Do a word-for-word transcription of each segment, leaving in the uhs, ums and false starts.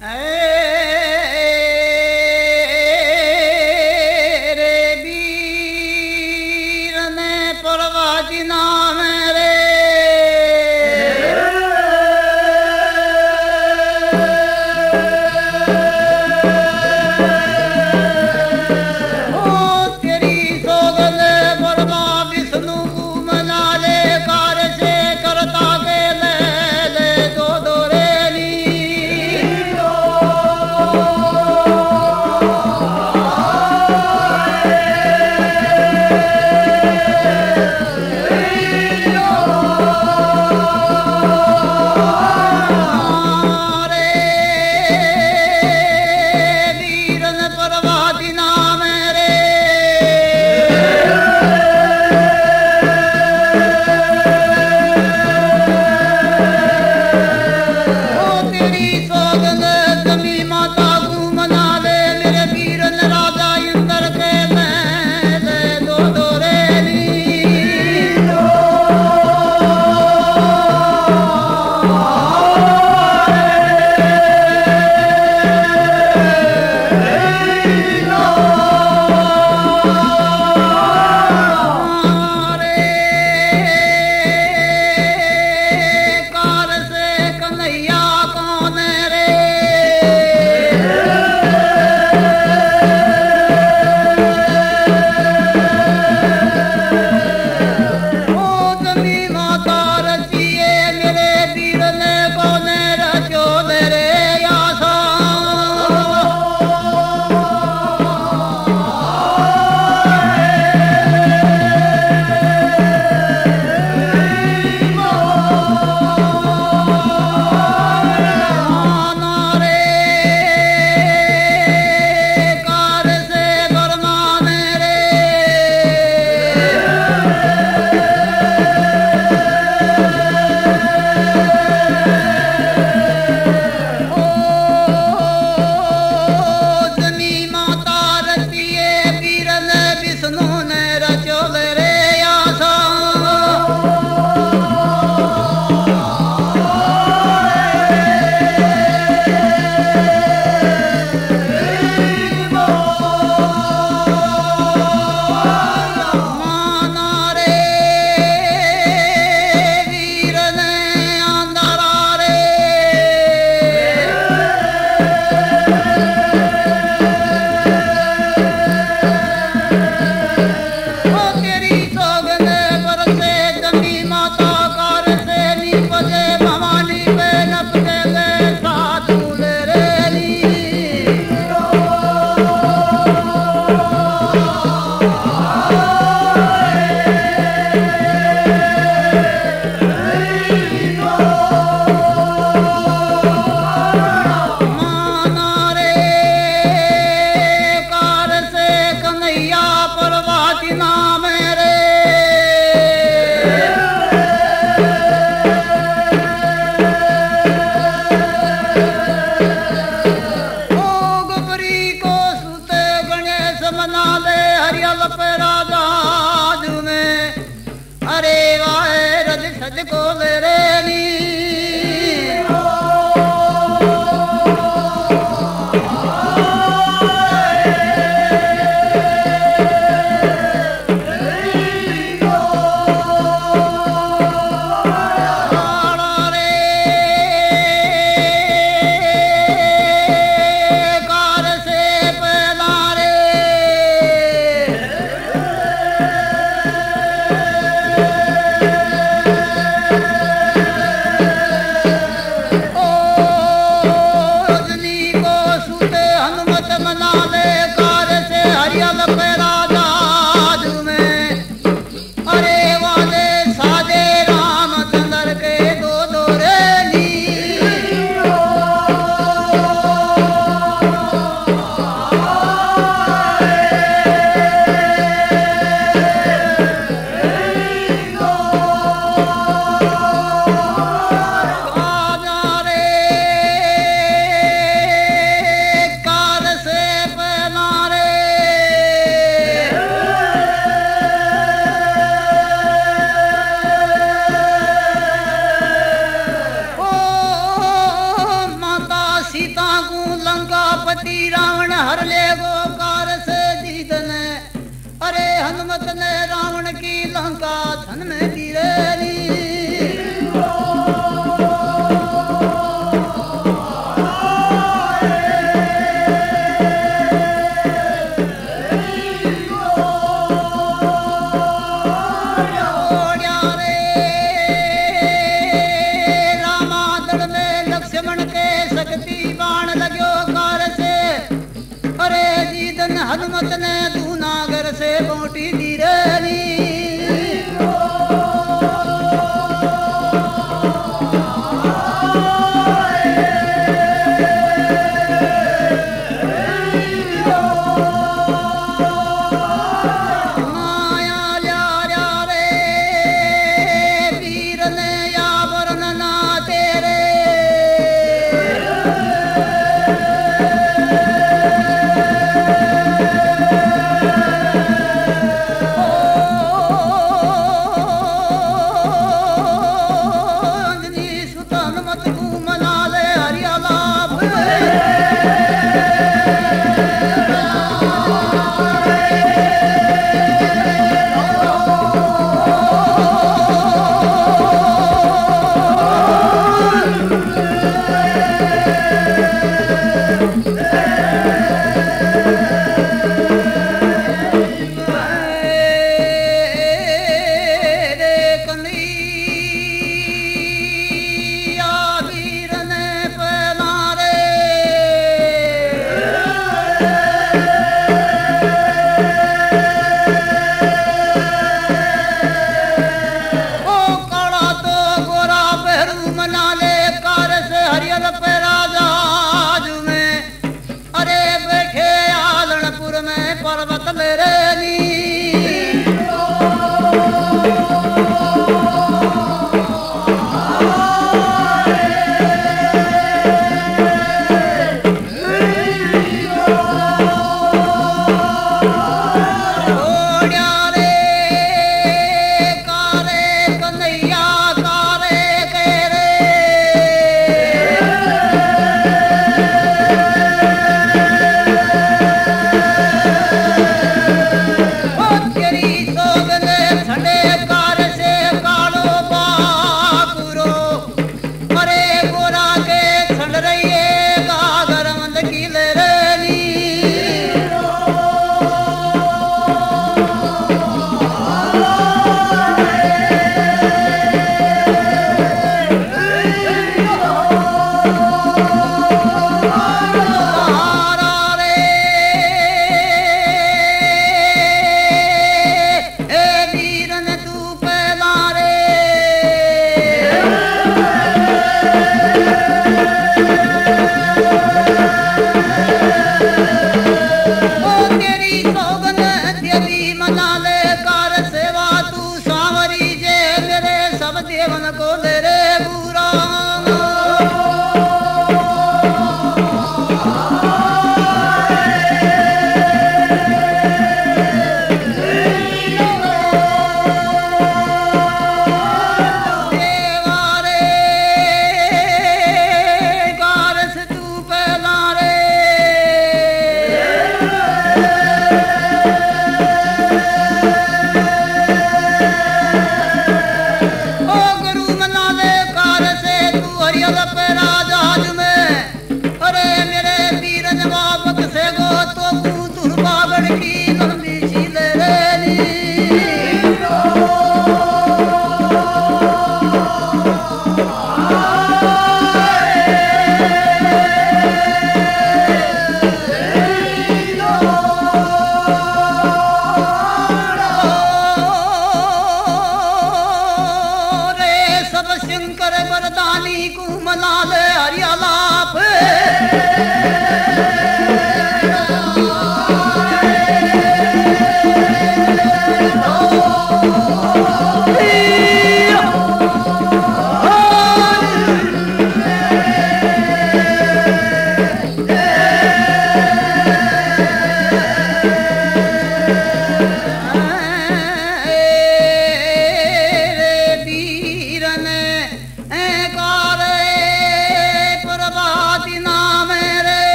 Oh जाऊं लंकापति रावण हर ले गोकार से जीतने। अरे हनुमत ने रावण की लंका धन में गिरेली। हनुमत ने तू नागर से बोटी दी रही।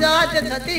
जाच छती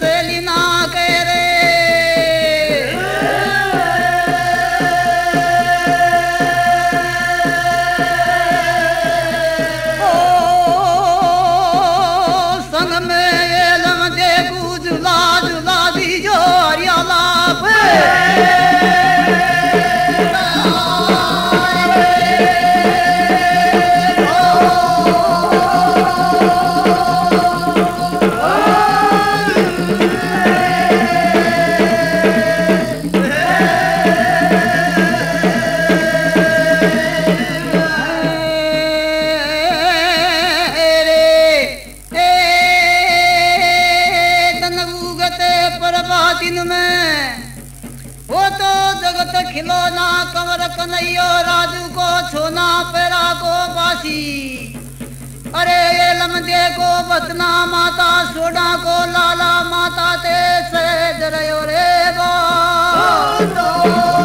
से लीना करे दिन में वो तो जगत खिलौना कंवर कन्हैया राजू को छोना पैरा को बासी। अरे ये लमदे को बसना माता सोना को लाला माता ते सहज रहो रे बा। Hey!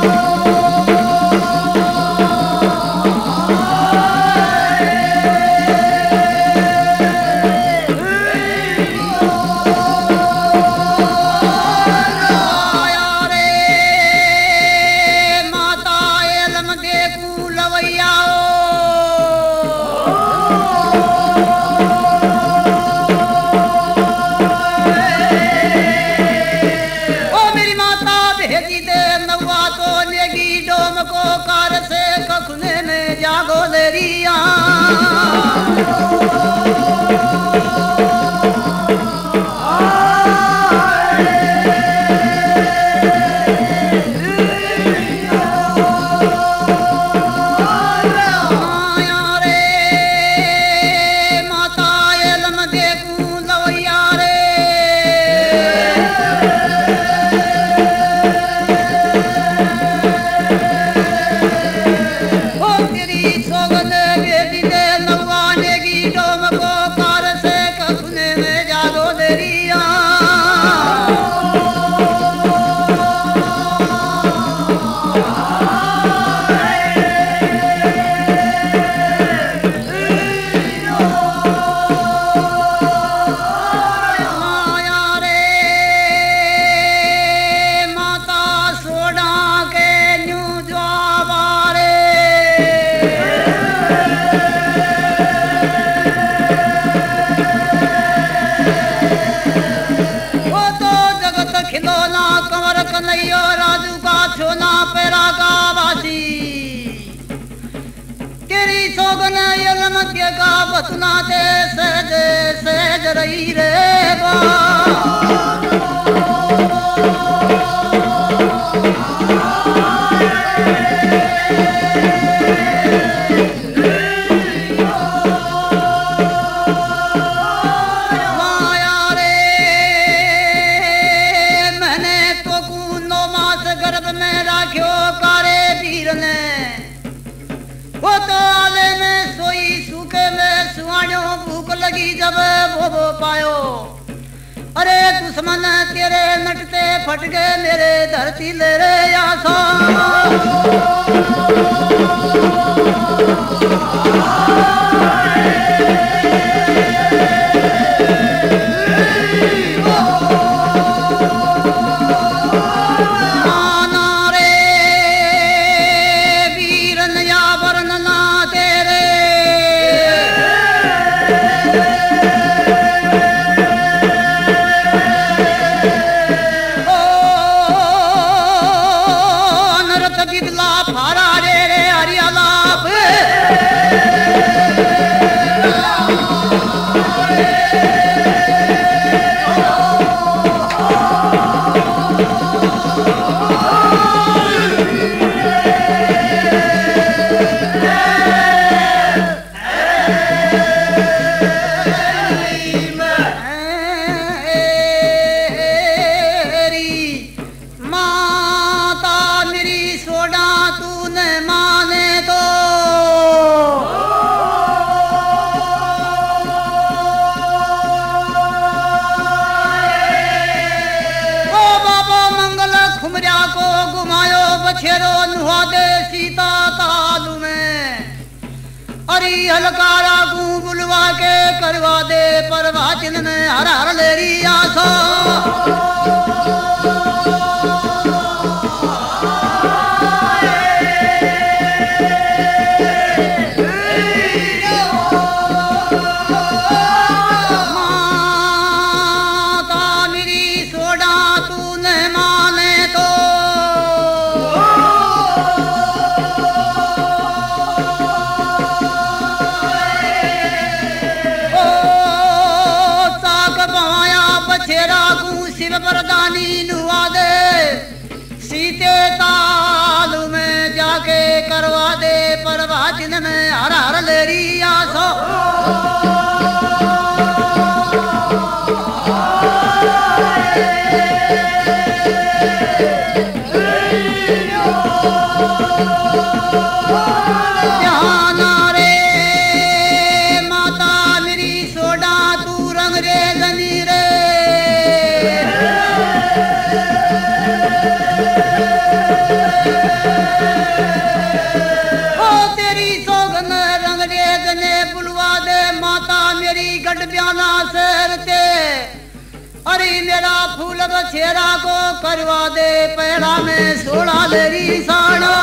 छेरा को करवा दे पैरा में सोड़ा देरी साड़ा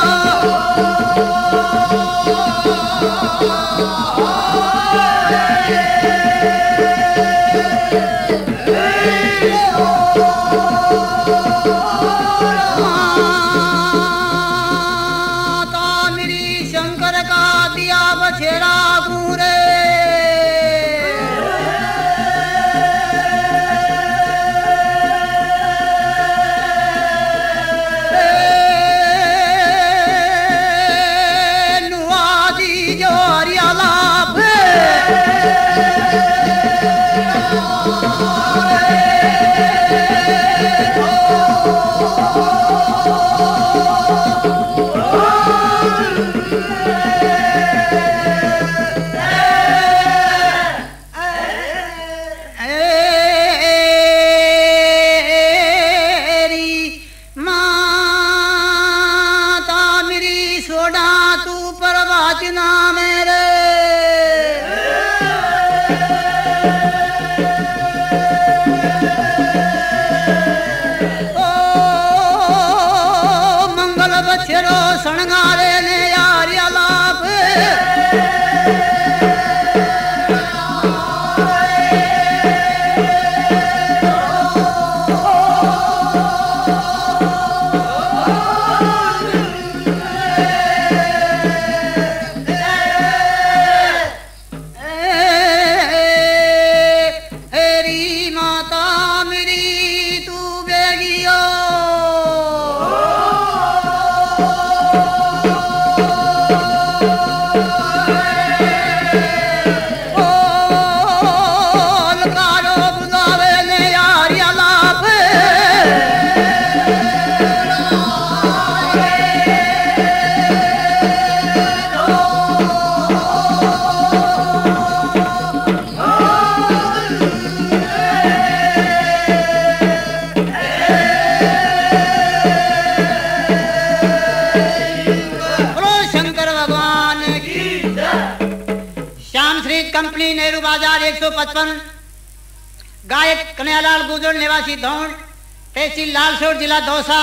गायक कन्हैयालाल गुर्जर निवासी धौड़ तहसील लालसोट जिला दौसा।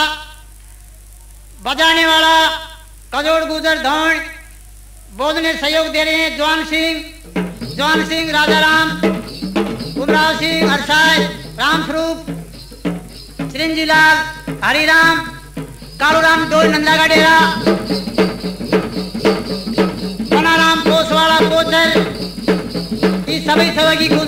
बजाने वाला कजोड़ गुर्जर धौड़। बोलने सहयोग दे रहे हैं जवान सिंह जवान सिंह राजाराम गुमराव सिंह हरसाय रामस्वरूप श्रींजी लाल हरिराम कालूराम डोल नंदा का डेरा बनाराम कोसवाड़ा कोचर सभी सभी की